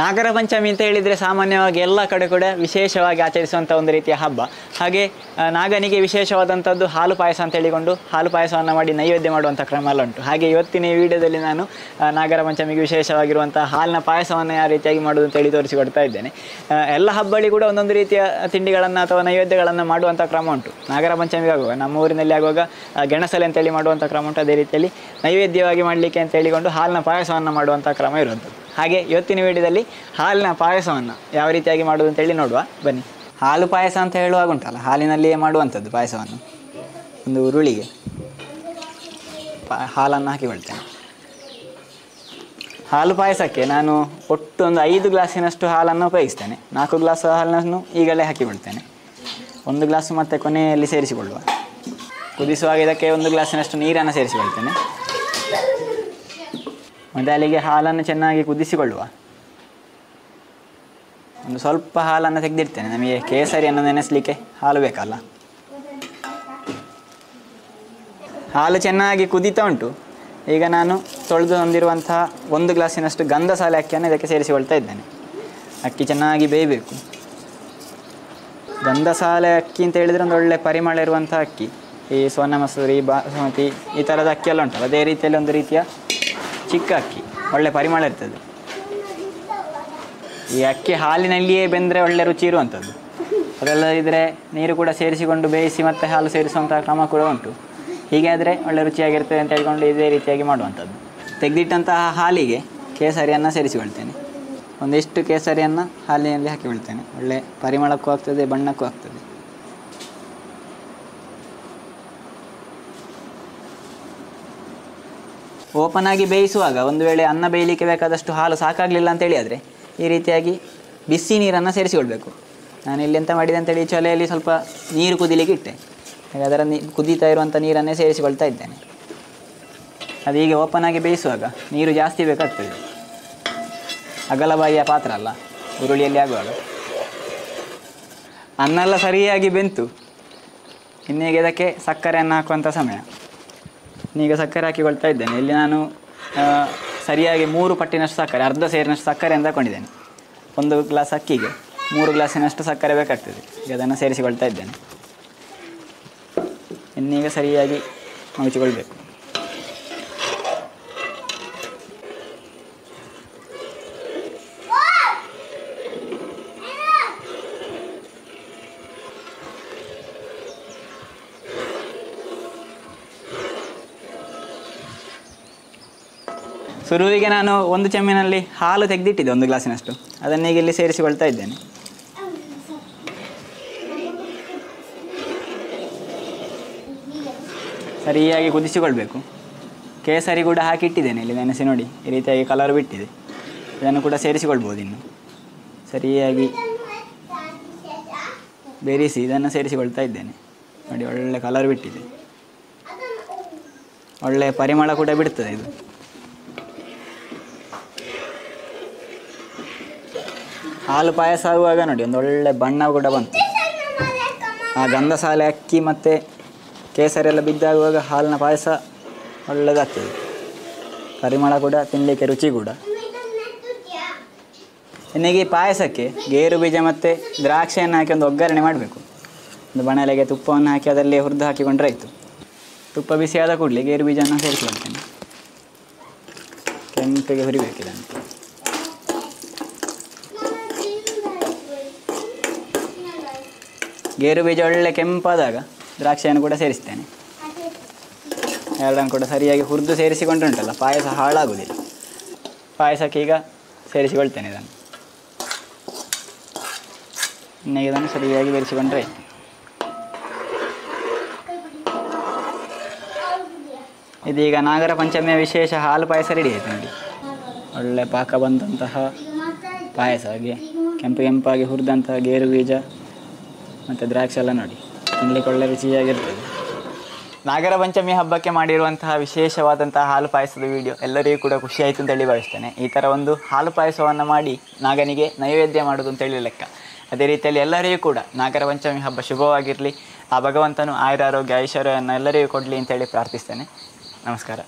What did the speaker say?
ನಾಗರ ಪಂಚಮಿ ಅಂತ ಹೇಳಿದರೆ ಸಾಮಾನ್ಯವಾಗಿ ಎಲ್ಲ ಕಡೆ ಕೂಡ ವಿಶೇಷವಾಗಿ ಆಚರಿಸುವಂಥ ಒಂದು ರೀತಿಯ ಹಬ್ಬ. ಹಾಗೆ ನಾಗನಿಗೆ ವಿಶೇಷವಾದಂಥದ್ದು ಹಾಲು ಪಾಯಸ ಅಂತ ಹೇಳಿಕೊಂಡು ಹಾಲು ಪಾಯಸವನ್ನು ಮಾಡಿ ನೈವೇದ್ಯ ಮಾಡುವಂಥ ಕ್ರಮ ಎಲ್ಲ ಉಂಟು. ಹಾಗೆ ಇವತ್ತಿನ ಈ ವಿಡಿಯೋದಲ್ಲಿ ನಾನು ನಾಗರ ಪಂಚಮಿಗೆ ವಿಶೇಷವಾಗಿರುವಂಥ ಹಾಲಿನ ಪಾಯಸವನ್ನು ಯಾವ ರೀತಿಯಾಗಿ ಮಾಡೋದು ಅಂತೇಳಿ ತೋರಿಸಿಕೊಡ್ತಾ ಇದ್ದೇನೆ. ಎಲ್ಲ ಹಬ್ಬಗಳಿಗೆ ಕೂಡ ಒಂದೊಂದು ರೀತಿಯ ತಿಂಡಿಗಳನ್ನು ಅಥವಾ ನೈವೇದ್ಯಗಳನ್ನು ಮಾಡುವಂಥ ಕ್ರಮ ಉಂಟು. ನಾಗರ ಪಂಚಮಿಗೆ ಆಗುವಾಗ ನಮ್ಮ ಊರಿನಲ್ಲಿ ಆಗುವಾಗ ಗೆಣಸಲೆ ಅಂತೇಳಿ ಮಾಡುವಂಥ ಕ್ರಮ ಉಂಟು. ಅದೇ ರೀತಿಯಲ್ಲಿ ನೈವೇದ್ಯವಾಗಿ ಮಾಡಲಿಕ್ಕೆ ಅಂತ ಹೇಳಿಕೊಂಡು ಹಾಲಿನ ಪಾಯಸವನ್ನು ಮಾಡುವಂಥ ಕ್ರಮ ಇರುವಂಥದ್ದು. ಹಾಗೆ ಇವತ್ತಿನ ವಿಡಿಯೋದಲ್ಲಿ ಹಾಲಿನ ಪಾಯಸವನ್ನು ಯಾವ ರೀತಿಯಾಗಿ ಮಾಡೋದು ಅಂತೇಳಿ ನೋಡುವ, ಬನ್ನಿ. ಹಾಲು ಪಾಯಸ ಅಂತ ಹೇಳುವಾಗ ಉಂಟಲ್ಲ, ಹಾಲಿನಲ್ಲಿಯೇ ಮಾಡುವಂಥದ್ದು ಪಾಯಸವನ್ನು. ಒಂದು ಉರುಳಿಗೆ ಹಾಲನ್ನು ಹಾಕಿಕೊಳ್ತೇನೆ. ಹಾಲು ಪಾಯಸಕ್ಕೆ ನಾನು ಒಟ್ಟು ಒಂದು 5 ಗ್ಲಾಸಿನಷ್ಟು ಹಾಲನ್ನು ಉಪಯೋಗಿಸ್ತೇನೆ. 4 ಗ್ಲಾಸ್ ಹಾಲನ್ನು ಈಗಲೇ ಹಾಕಿಕೊಳ್ತೇನೆ. 1 ಗ್ಲಾಸು ಮತ್ತೆ ಕೊನೆಯಲ್ಲಿ ಸೇರಿಸಿಕೊಳ್ಳುವ. ಕುದಿಸುವಾಗ ಇದಕ್ಕೆ 1 ಗ್ಲಾಸಿನಷ್ಟು ನೀರನ್ನು ಸೇರಿಸಿಕೊಳ್ತೇನೆ. ಮೊದಲಿಗೆ ಹಾಲನ್ನು ಚೆನ್ನಾಗಿ ಕುದಿಸಿಕೊಳ್ಳುವ. ಒಂದು ಸ್ವಲ್ಪ ಹಾಲನ್ನು ತೆಗೆದಿಡ್ತೇನೆ, ನಮಗೆ ಕೇಸರಿಯನ್ನು ನೆನೆಸಲಿಕ್ಕೆ ಹಾಲು ಬೇಕಲ್ಲ. ಹಾಲು ಚೆನ್ನಾಗಿ ಕುದೀತಾ ಉಂಟು. ಈಗ ನಾನು ತೊಳೆದು ಹೊಂದಿರುವಂತಹ 1 ಗ್ಲಾಸಿನಷ್ಟು ಗಂಧಸಾಲೆ ಅಕ್ಕಿಯನ್ನು ಇದಕ್ಕೆ ಸೇರಿಸಿಕೊಳ್ತಾ ಇದ್ದೇನೆ. ಅಕ್ಕಿ ಚೆನ್ನಾಗಿ ಬೇಯಬೇಕು. ಗಂಧಸಾಲೆ ಅಕ್ಕಿ ಅಂತ ಹೇಳಿದರೆ ಒಂದು ಒಳ್ಳೆಯ ಪರಿಮಳ ಇರುವಂಥ ಅಕ್ಕಿ. ಈ ಸೋನಾ ಮಸೂರಿ, ಬಾಸುಮತಿ ಈ ಥರದ ಅಕ್ಕಿಯೆಲ್ಲ ಉಂಟಲ್ಲ, ಅದೇ ರೀತಿಯಲ್ಲಿ ಒಂದು ರೀತಿಯ ಚಿಕ್ಕ ಅಕ್ಕಿ, ಒಳ್ಳೆ ಪರಿಮಳ ಇರ್ತದೆ. ಈ ಅಕ್ಕಿ ಹಾಲಿನಲ್ಲಿಯೇ ಬೆಂದರೆ ಒಳ್ಳೆ ರುಚಿ ಇರುವಂಥದ್ದು. ಅದಲ್ಲದಿದ್ದರೆ ನೀರು ಕೂಡ ಸೇರಿಸಿಕೊಂಡು ಬೇಯಿಸಿ ಮತ್ತೆ ಹಾಲು ಸೇರಿಸುವಂಥ ಕ್ರಮ ಕೂಡ ಉಂಟು. ಹೀಗೆ ಆದರೆ ಒಳ್ಳೆ ರುಚಿಯಾಗಿರ್ತದೆ ಅಂತ ಹೇಳ್ಕೊಂಡು ಇದೇ ರೀತಿಯಾಗಿ ಮಾಡುವಂಥದ್ದು. ತೆಗೆದಿಟ್ಟಂತಹ ಹಾಲಿಗೆ ಕೇಸರಿಯನ್ನು ಸೇರಿಸಿಕೊಳ್ತೇನೆ. ಒಂದಿಷ್ಟು ಕೇಸರಿಯನ್ನು ಹಾಲಿನಲ್ಲಿ ಹಾಕಿಕೊಳ್ತೇನೆ. ಒಳ್ಳೆ ಪರಿಮಳಕ್ಕೂ ಆಗ್ತದೆ, ಬಣ್ಣಕ್ಕೂ ಆಗ್ತದೆ. ಓಪನ್ ಆಗಿ ಬೇಯಿಸುವಾಗ ಒಂದು ವೇಳೆ ಅನ್ನ ಬೇಯಲಿಕ್ಕೆ ಬೇಕಾದಷ್ಟು ಹಾಲು ಸಾಕಾಗಲಿಲ್ಲ ಅಂತೇಳಿ ಆದರೆ ಈ ರೀತಿಯಾಗಿ ಬಿಸಿ ನೀರನ್ನು ಸೇರಿಸಿಕೊಳ್ಬೇಕು. ನಾನು ಇಲ್ಲಿ ಎಂತ ಮಾಡಿದೆ ಅಂತೇಳಿ ಚೊಲೆಯಲ್ಲಿ ಸ್ವಲ್ಪ ನೀರು ಕುದಿಲಿಕ್ಕೆ ಇಟ್ಟೆ. ಅದರ ಕುದೀತಾ ಇರುವಂಥ ನೀರನ್ನೇ ಸೇರಿಸಿಕೊಳ್ತಾ ಇದ್ದೇನೆ. ಅದು ಹೀಗೆ ಓಪನ್ ಆಗಿ ಬೇಯಿಸುವಾಗ ನೀರು ಜಾಸ್ತಿ ಬೇಕಾಗ್ತದೆ. ಅಗಲಬಾಯಿಯ ಪಾತ್ರ ಅಲ್ಲ, ಉರುಳಿಯಲ್ಲಿ ಆಗುವಾಗ ಅನ್ನೆಲ್ಲ ಸರಿಯಾಗಿ ಬೆಂತು. ಇನ್ನೀಗ ಇದಕ್ಕೆ ಸಕ್ಕರೆಯನ್ನು ಹಾಕುವಂಥ ಸಮಯ. ಈಗ ಸಕ್ಕರೆ ಹಾಕಿಕೊಳ್ತಾ ಇದ್ದೇನೆ. ಇಲ್ಲಿ ನಾನು ಸರಿಯಾಗಿ 3 ಪಟ್ಟಿನಷ್ಟು ಸಕ್ಕರೆ, ಅರ್ಧ ಸೇರಿನಷ್ಟು ಸಕ್ಕರೆಯನ್ನು ತಗೊಂಡಿದ್ದೇನೆ. 1 ಗ್ಲಾಸ್ ಅಕ್ಕಿಗೆ 3 ಗ್ಲಾಸಿನಷ್ಟು ಸಕ್ಕರೆ ಬೇಕಾಗ್ತದೆ. ಈಗ ಅದನ್ನು ಸೇರಿಸಿಕೊಳ್ತಾ ಇದ್ದೇನೆ. ಇನ್ನೀಗ ಸರಿಯಾಗಿ ಮುಚ್ಚಿಕೊಳ್ಬೇಕು. ಶುರುವಿಗೆ ನಾನು ಒಂದು ಚಮ್ಮಿನಲ್ಲಿ ಹಾಲು ತೆಗೆದಿಟ್ಟಿದ್ದೆ 1 ಗ್ಲಾಸಿನಷ್ಟು. ಅದನ್ನೀಗ ಇಲ್ಲಿ ಸೇರಿಸಿಕೊಳ್ತಾ ಇದ್ದೇನೆ. ಸರಿಯಾಗಿ ಕುದಿಸಿಕೊಳ್ಬೇಕು. ಕೇಸರಿ ಕೂಡ ಹಾಕಿಟ್ಟಿದ್ದೇನೆ ಇಲ್ಲಿ, ನೆನೆಸಿ ನೋಡಿ. ಈ ರೀತಿಯಾಗಿ ಕಲರ್ ಬಿಟ್ಟಿದೆ. ಇದನ್ನು ಕೂಡ ಸೇರಿಸಿಕೊಳ್ಬೋದು. ಇನ್ನು ಸರಿಯಾಗಿ ಬೆರೆಸಿ ಇದನ್ನು ಸೇರಿಸಿಕೊಳ್ತಾ ಇದ್ದೇನೆ. ನೋಡಿ, ಒಳ್ಳೆ ಕಲರ್ ಬಿಟ್ಟಿದೆ. ಒಳ್ಳೆಯ ಪರಿಮಳ ಕೂಡ ಬಿಡ್ತದೆ ಇದು. ಹಾಲು ಪಾಯಸ ಆಗುವಾಗ ನೋಡಿ, ಒಂದೊಳ್ಳೆ ಬಣ್ಣ ಕೂಡ ಬಂತು. ಆ ಗಂಧಸಾಲೆ ಅಕ್ಕಿ ಮತ್ತು ಕೇಸರಿ ಎಲ್ಲ ಬಿದ್ದಾಗುವಾಗ ಹಾಲಿನ ಪಾಯಸ ಒಳ್ಳೆಯದಾಗ್ತದೆ. ಪರಿಮಳ ಕೂಡ, ತಿನ್ನಲಿಕ್ಕೆ ರುಚಿ ಕೂಡ. ಇನ್ನೀಗ ಈ ಪಾಯಸಕ್ಕೆ ಗೇರು ಬೀಜ ಮತ್ತು ದ್ರಾಕ್ಷೆಯನ್ನು ಹಾಕಿ ಒಂದು ಒಗ್ಗರಣೆ ಮಾಡಬೇಕು. ಒಂದು ಬಾಣಲೆಗೆ ತುಪ್ಪವನ್ನು ಹಾಕಿ ಅದರಲ್ಲಿ ಹುರಿದು ಹಾಕಿಕೊಂಡ್ರೆ ಆಯಿತು. ತುಪ್ಪ ಬಿಸಿಯಾದ ಕೂಡಲೇ ಗೇರು ಬೀಜವನ್ನು ಸೇರಿಸಿಕೊಳ್ತೇನೆ. ಕೆಂಪಿಗೆ ಹುರಿಬೇಕಿದನ್ನು. ಗೇರು ಬೀಜ ಒಳ್ಳೆ ಕೆಂಪಾದಾಗ ದ್ರಾಕ್ಷೆಯನ್ನು ಕೂಡ ಸೇರಿಸ್ತೇನೆ. ಎರಡನ್ನು ಕೂಡ ಸರಿಯಾಗಿ ಹುರಿದು ಸೇರಿಸಿಕೊಂಡ್ರೆ ಉಂಟಲ್ಲ, ಪಾಯಸ ಹಾಳಾಗುವುದಿಲ್ಲ. ಪಾಯಸಕ್ಕೆ ಈಗ ಸೇರಿಸಿಕೊಳ್ತೇನೆ ಇದನ್ನು. ಇನ್ನೇ ಇದನ್ನು ಸರಿಯಾಗಿ ಬೆರೆಸಿಕೊಂಡ್ರೆ ಆಯಿತು. ಇದೀಗ ನಾಗರ ಪಂಚಮಿಯ ವಿಶೇಷ ಹಾಲು ಪಾಯಸ ರೆಡಿ ಆಯಿತು ನೋಡಿ. ಒಳ್ಳೆ ಪಾಕ ಬಂದಂತಹ ಪಾಯಸ, ಹಾಗೆ ಕೆಂಪು ಕೆಂಪಾಗಿ ಹುರಿದಂತಹ ಗೇರು ಬೀಜ ಮತ್ತು ದ್ರಾಕ್ಷೆ ಎಲ್ಲ ನೋಡಿ, ತಿನ್ನಲಿಕ್ಕೆ ಒಳ್ಳೆ ರುಚಿಯಾಗಿರ್ತದೆ. ನಾಗರ ಪಂಚಮಿ ಹಬ್ಬಕ್ಕೆ ಮಾಡಿರುವಂತಹ ವಿಶೇಷವಾದಂತಹ ಹಾಲು ಪಾಯಸದ ವಿಡಿಯೋ ಎಲ್ಲರಿಗೂ ಕೂಡ ಖುಷಿಯಾಯಿತು ಅಂತೇಳಿ ಭಾವಿಸ್ತೇನೆ. ಈ ಥರ ಒಂದು ಹಾಲು ಪಾಯಸವನ್ನು ಮಾಡಿ ನಾಗನಿಗೆ ನೈವೇದ್ಯ ಮಾಡೋದು ಅಂತೇಳಿ ಲೆಕ್ಕ. ಅದೇ ರೀತಿಯಲ್ಲಿ ಎಲ್ಲರಿಗೂ ಕೂಡ ನಾಗರ ಪಂಚಮಿ ಹಬ್ಬ ಶುಭವಾಗಿರಲಿ. ಆ ಭಗವಂತನು ಆಯುರಾರೋಗ್ಯ ಐಶ್ವರ್ಯವನ್ನು ಎಲ್ಲರಿಗೂ ಕೊಡಲಿ ಅಂತೇಳಿ ಪ್ರಾರ್ಥಿಸ್ತೇನೆ. ನಮಸ್ಕಾರ.